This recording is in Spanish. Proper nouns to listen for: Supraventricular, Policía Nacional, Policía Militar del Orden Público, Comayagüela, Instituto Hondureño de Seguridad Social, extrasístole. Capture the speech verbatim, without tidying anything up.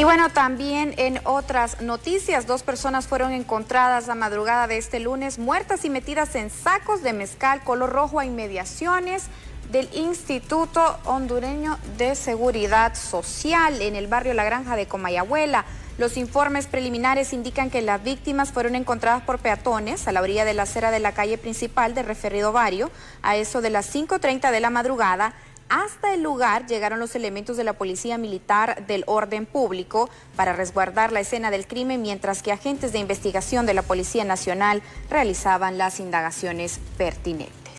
Y bueno, también en otras noticias, dos personas fueron encontradas la madrugada de este lunes muertas y metidas en sacos de mezcal color rojo a inmediaciones del Instituto Hondureño de Seguridad Social en el barrio La Granja de Comayagüela. Los informes preliminares indican que las víctimas fueron encontradas por peatones a la orilla de la acera de la calle principal de Referido Barrio a eso de las cinco treinta de la madrugada. Hasta el lugar llegaron los elementos de la Policía Militar del Orden Público para resguardar la escena del crimen, mientras que agentes de investigación de la Policía Nacional realizaban las indagaciones pertinentes.